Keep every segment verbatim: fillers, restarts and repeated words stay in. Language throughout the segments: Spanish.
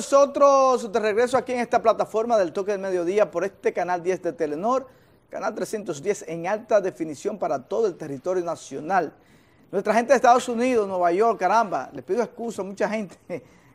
nosotros de regreso aquí en esta plataforma del Toque del Mediodía por este canal diez de Telenord, canal trescientos diez en alta definición para todo el territorio nacional. Nuestra gente de Estados Unidos, Nueva York, caramba, les pido excusa a mucha gente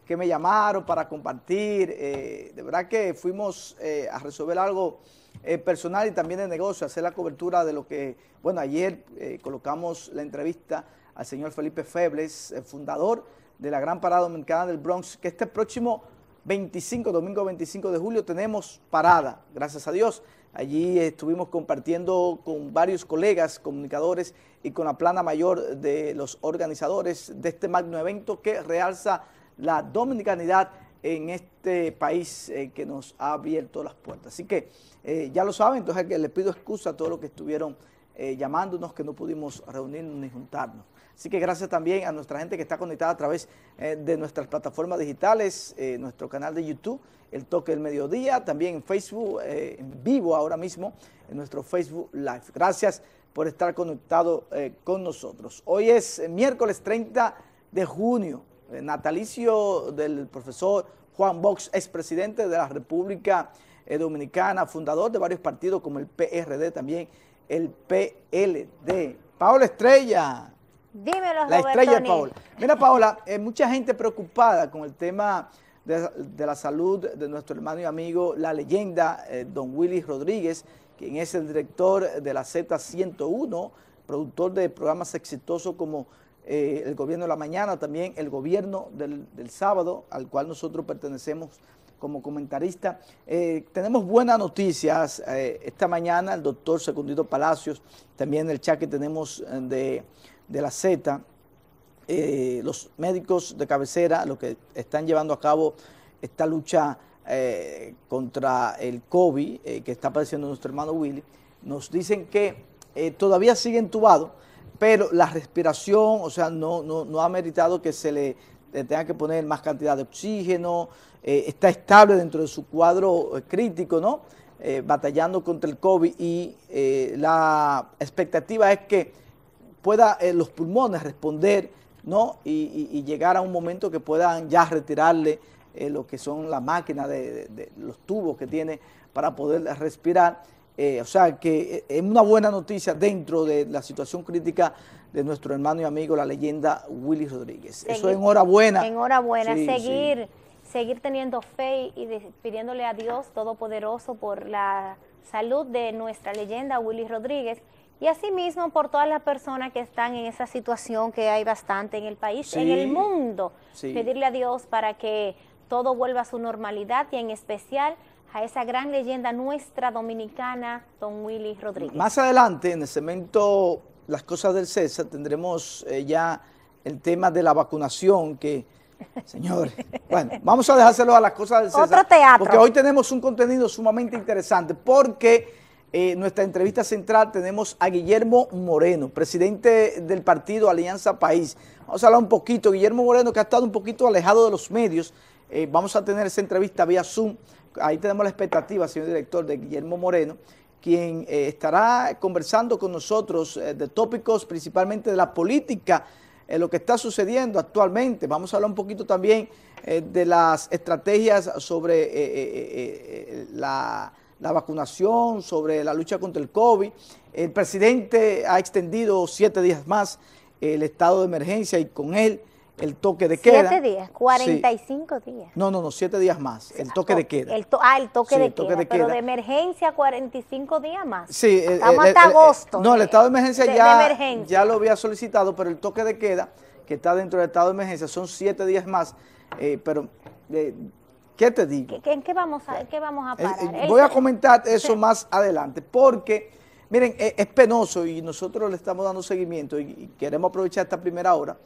que me llamaron para compartir. Eh, de verdad que fuimos eh, a resolver algo eh, personal y también de negocio, hacer la cobertura de lo que, bueno, ayer eh, colocamos la entrevista al señor Felipe Febles, el fundador de la Gran Parada Dominicana del Bronx, que este próximo veinticinco, domingo veinticinco de julio, tenemos parada, gracias a Dios. Allí estuvimos compartiendo con varios colegas, comunicadores y con la plana mayor de los organizadores de este magno evento que realza la dominicanidad en este país eh, que nos ha abierto las puertas. Así que eh, ya lo saben, entonces les pido excusa a todos los que estuvieron eh, llamándonos, que no pudimos reunirnos ni juntarnos. Así que gracias también a nuestra gente que está conectada a través eh, de nuestras plataformas digitales, eh, nuestro canal de YouTube, El Toque del Mediodía, también en Facebook, eh, en vivo ahora mismo, en nuestro Facebook Live. Gracias por estar conectado eh, con nosotros. Hoy es eh, miércoles treinta de junio, eh, natalicio del profesor Juan Bosch, expresidente de la República eh, Dominicana, fundador de varios partidos como el P R D, también el P L D. Paola Estrella. Dímelo, la estrella de Paola. Mira, Paola, eh, mucha gente preocupada con el tema de, de la salud de nuestro hermano y amigo, la leyenda, eh, don Willy Rodríguez, quien es el director de la Z ciento uno, productor de programas exitosos como eh, El Gobierno de la Mañana, también El Gobierno del, del Sábado, al cual nosotros pertenecemos como comentarista. Eh, tenemos buenas noticias. Eh, esta mañana el doctor Secundito Palacios, también en el chat que tenemos de... de la Z, eh, los médicos de cabecera, los que están llevando a cabo esta lucha eh, contra el COVID eh, que está padeciendo nuestro hermano Willy, nos dicen que eh, todavía sigue entubado, pero la respiración, o sea, no, no, no ha meritado que se le, le tenga que poner más cantidad de oxígeno, eh, está estable dentro de su cuadro eh, crítico, ¿no? Eh, batallando contra el COVID y eh, la expectativa es que pueda eh, los pulmones responder, ¿no? Y, y, y llegar a un momento que puedan ya retirarle eh, lo que son la máquina de, de, de los tubos que tiene para poder respirar. Eh, o sea que es eh, una buena noticia dentro de la situación crítica de nuestro hermano y amigo, la leyenda Willy Rodríguez. Seguir, Eso enhorabuena. Enhorabuena, sí, seguir, sí. seguir teniendo fe y pidiéndole a Dios Todopoderoso por la salud de nuestra leyenda Willy Rodríguez. Y asimismo por todas las personas que están en esa situación que hay bastante en el país, sí, en el mundo, sí. Pedirle a Dios para que todo vuelva a su normalidad y en especial a esa gran leyenda nuestra dominicana, don Willy Rodríguez. Más adelante en el segmento Las Cosas del César tendremos eh, ya el tema de la vacunación que... Señores, bueno, vamos a dejárselo a Las Cosas del César. Otro teatro. Porque hoy tenemos un contenido sumamente interesante porque... Eh, nuestra entrevista central tenemos a Guillermo Moreno, presidente del partido Alianza País. Vamos a hablar un poquito, Guillermo Moreno, que ha estado un poquito alejado de los medios. Eh, vamos a tener esa entrevista vía Zoom. Ahí tenemos la expectativa, señor director, de Guillermo Moreno, quien eh, estará conversando con nosotros eh, de tópicos principalmente de la política, eh, lo que está sucediendo actualmente. Vamos a hablar un poquito también eh, de las estrategias sobre eh, eh, eh, la... la vacunación, sobre la lucha contra el COVID. El presidente ha extendido siete días más el estado de emergencia y con él el toque de queda. ¿Siete días? ¿cuarenta y cinco sí. días? No, no, no, siete días más, el toque ah, de queda. El to ah, el toque, sí, de, el toque queda, de queda, pero de emergencia cuarenta y cinco días más. Sí. Estamos eh, hasta eh, agosto. Eh, no, el estado de emergencia, de, ya, de emergencia ya lo había solicitado, pero el toque de queda, que está dentro del estado de emergencia, son siete días más, eh, pero... Eh, ¿Qué te digo? ¿En qué vamos a, qué vamos a parar? Eh, eh, voy a comentar eso sí. más adelante, porque, miren, es, es penoso y nosotros le estamos dando seguimiento y, y queremos aprovechar esta primera hora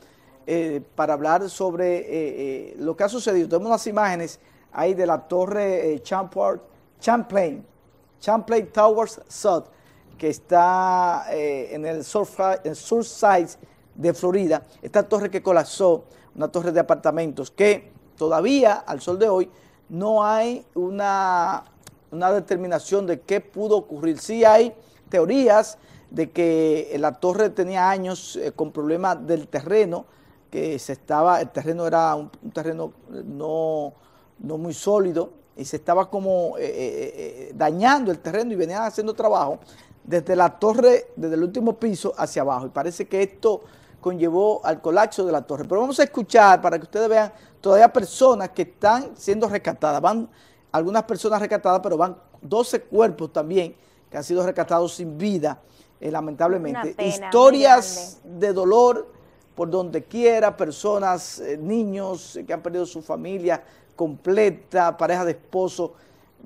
eh, para hablar sobre eh, eh, lo que ha sucedido. Tenemos las imágenes ahí de la torre eh, Champlain, Champlain Towers South, que está eh, en el Surfside de Florida. Esta torre que colapsó, una torre de apartamentos que... Todavía, al sol de hoy, no hay una, una determinación de qué pudo ocurrir. Sí hay teorías de que la torre tenía años eh, con problemas del terreno, que se estaba, el terreno era un, un terreno no, no muy sólido, y se estaba como eh, eh, eh, dañando el terreno y venían haciendo trabajo desde la torre, desde el último piso hacia abajo. Y parece que esto conllevó al colapso de la torre. Pero vamos a escuchar para que ustedes vean todavía personas que están siendo rescatadas. Van algunas personas rescatadas, pero van doce cuerpos también que han sido rescatados sin vida, eh, lamentablemente. Pena, Historias de dolor por donde quiera, personas, eh, niños eh, que han perdido su familia completa, pareja de esposo.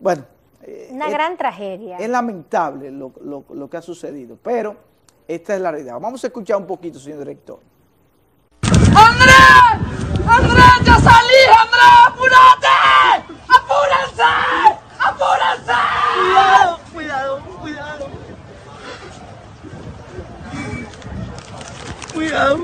Bueno, eh, una es, gran tragedia. Es lamentable lo, lo, lo que ha sucedido, pero esta es la realidad. Vamos a escuchar un poquito, señor director. ¡Andrés! ¡Andrés, ya salí, Andrés! ¡Apúrate! ¡Apúrense! ¡Apúrense! ¡Cuidado, cuidado, cuidado! ¡Cuidado!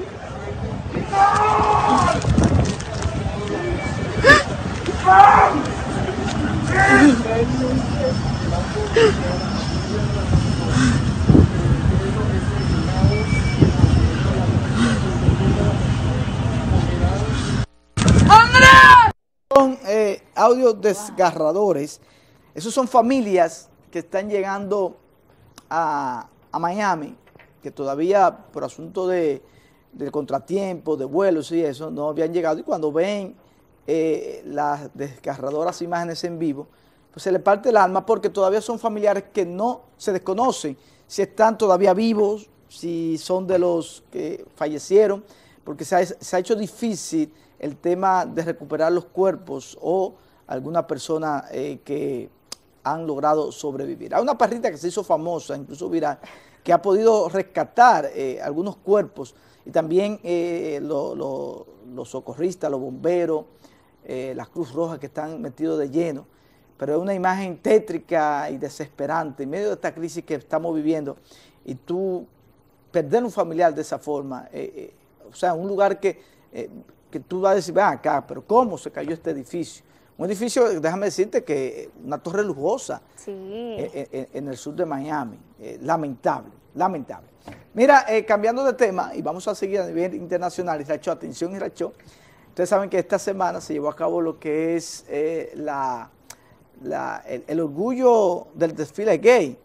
Son eh, audios desgarradores. Esos son familias que están llegando a, a Miami, que todavía por asunto de, de contratiempo, de vuelos y eso, no habían llegado. Y cuando ven eh, las desgarradoras imágenes en vivo, pues se les parte el alma, porque todavía son familiares que no se desconocen si están todavía vivos, si son de los que fallecieron, porque se ha, se ha hecho difícil el tema de recuperar los cuerpos o alguna persona eh, que han logrado sobrevivir. Hay una perrita que se hizo famosa, incluso viral, que ha podido rescatar eh, algunos cuerpos, y también eh, lo, lo, los socorristas, los bomberos, eh, las Cruz Rojas, que están metidos de lleno. Pero es una imagen tétrica y desesperante en medio de esta crisis que estamos viviendo, y tú perder un familiar de esa forma, eh, eh, o sea, un lugar que, eh, que tú vas a decir, ven acá, pero ¿cómo se cayó este edificio? Un edificio, déjame decirte, que una torre lujosa, sí, en, en el sur de Miami. Eh, lamentable, lamentable. Mira, eh, cambiando de tema, y vamos a seguir a nivel internacional, Israchó, atención Israchó. Ustedes saben que esta semana se llevó a cabo lo que es eh, la, la, el, el orgullo del desfile gay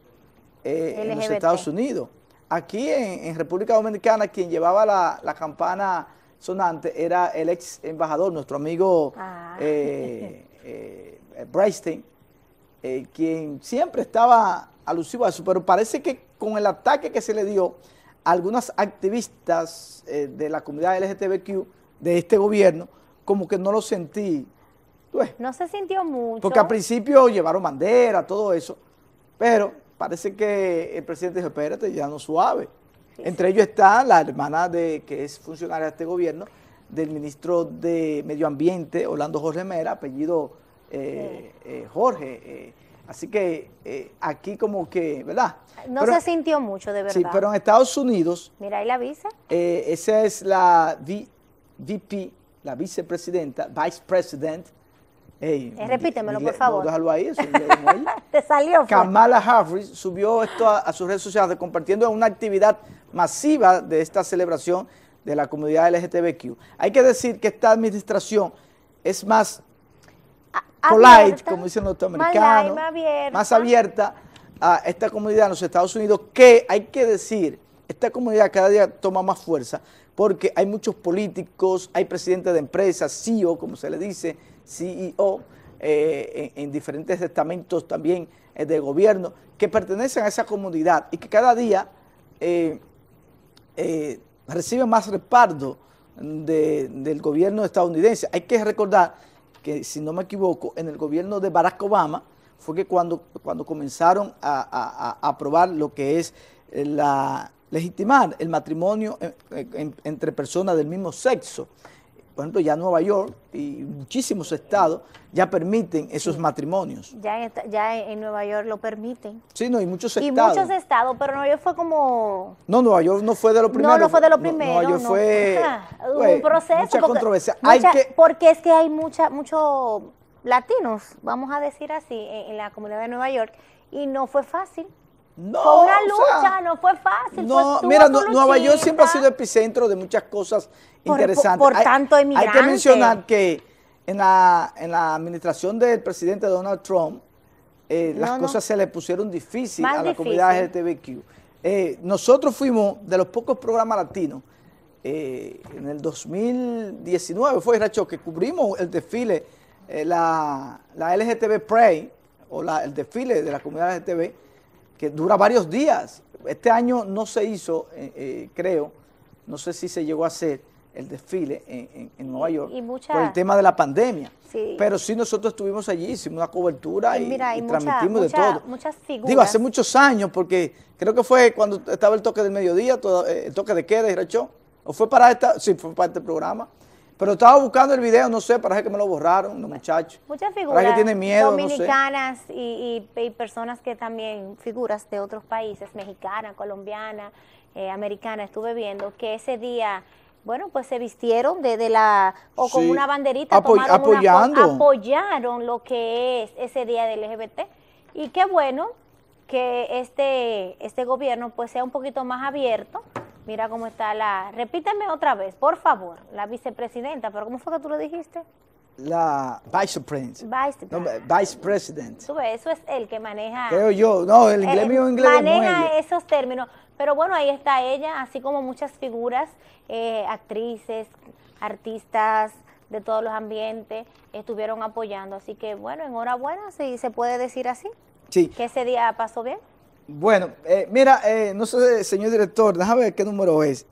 eh, en los Estados Unidos. Aquí en, en República Dominicana, quien llevaba la, la campana sonante era el ex embajador, nuestro amigo ah. eh, eh, Braithwaite, eh, quien siempre estaba alusivo a eso, pero parece que con el ataque que se le dio a algunas activistas eh, de la comunidad L G T B Q de este gobierno, como que no lo sentí. Pues, no se sintió mucho. Porque al principio llevaron bandera, todo eso, pero parece que el presidente dijo, espérate, ya no suave. Sí, Entre sí. ellos está la hermana de que es funcionaria de este gobierno, del ministro de Medio Ambiente, Orlando Jorge Mera, apellido eh, sí. eh, Jorge. Eh, así que eh, aquí como que, ¿verdad? No pero, se sintió mucho, de verdad. Sí, pero en Estados Unidos... Mira, ¿y la visa? Eh, esa es la V P, la vicepresidenta, Vice President. Hey, eh, repítemelo, dile, por favor. No, déjalo ahí. Eso, Te salió. Fue. Kamala Harris subió esto a, a sus redes sociales compartiendo una actividad masiva de esta celebración de la comunidad L G T B Q. Hay que decir que esta administración es más a, polite, abierta, como dicen los norteamericanos, más, abierta. más abierta a esta comunidad en los Estados Unidos, que hay que decir, esta comunidad cada día toma más fuerza, porque hay muchos políticos, hay presidentes de empresas, C E O, como se le dice, C E O, eh, en, en diferentes estamentos también eh, de gobierno, que pertenecen a esa comunidad y que cada día eh, eh, reciben más respaldo de, del gobierno estadounidense. Hay que recordar que, si no me equivoco, en el gobierno de Barack Obama fue que cuando, cuando comenzaron a, a, a aprobar lo que es la... legitimar el matrimonio en, en, entre personas del mismo sexo. Por ejemplo, ya Nueva York y muchísimos estados ya permiten esos sí. matrimonios. Ya, ya en Nueva York lo permiten. Sí, no, y muchos estados. Y muchos estados, pero Nueva York fue como... No, Nueva York no fue de lo primero. No, no fue de lo primero. Nueva York no. fue... Ah, pues, un proceso. Mucha porque, controversia. Mucha, hay que, porque es que hay mucha, muchos latinos, vamos a decir así, en, en la comunidad de Nueva York, y no fue fácil. No, fue una lucha, o sea, no fue fácil. No, pues mira, no, Nueva York siempre ha sido epicentro de muchas cosas por, interesantes. Por, por hay, tanto emigrante. Hay que mencionar que en la, en la administración del presidente Donald Trump, eh, no, las no. cosas se le pusieron difíciles Más a la difícil. comunidad L G B T Q. Eh, nosotros fuimos de los pocos programas latinos, eh, en el dos mil diecinueve fue, Racho, que cubrimos el desfile, eh, la, la L G B T Pride, o la, el desfile de la comunidad L G B T, que dura varios días. Este año no se hizo, eh, eh, creo, no sé si se llegó a hacer el desfile en, en, en Nueva York y mucha, por el tema de la pandemia. Sí. Pero sí, nosotros estuvimos allí, hicimos una cobertura y, mira, y, y mucha, transmitimos mucha, de todo. Muchas figuras. Digo, hace muchos años, porque creo que fue cuando estaba el toque del mediodía, todo, el toque de queda y rachó. O fue para esta, sí, fue para este programa. Pero estaba buscando el video, no sé, parece que me lo borraron los muchachos. Muchas figuras que tienen miedo, dominicanas, no sé. y, y, y personas que también, figuras de otros países, mexicana, colombiana, eh, americana, estuve viendo que ese día, bueno, pues se vistieron de, de la, o con sí. una banderita, Apoy, tomaron apoyando. Una, apoyaron lo que es ese día del L G B T. Y qué bueno que este, este gobierno pues sea un poquito más abierto. Mira cómo está la... Repíteme otra vez, por favor, la vicepresidenta. ¿Pero cómo fue que tú lo dijiste? La vicepresidenta. Vicepresidenta. Vicepresidenta. Tú ves, eso es el que maneja... Creo yo. No, el inglés mío inglés maneja esos términos. Pero bueno, ahí está ella, así como muchas figuras, eh, actrices, artistas de todos los ambientes, estuvieron apoyando. Así que bueno, enhorabuena, si se puede decir así. Sí. Que ese día pasó bien. Bueno, eh, mira, eh, no sé, señor director, déjame ver qué número es.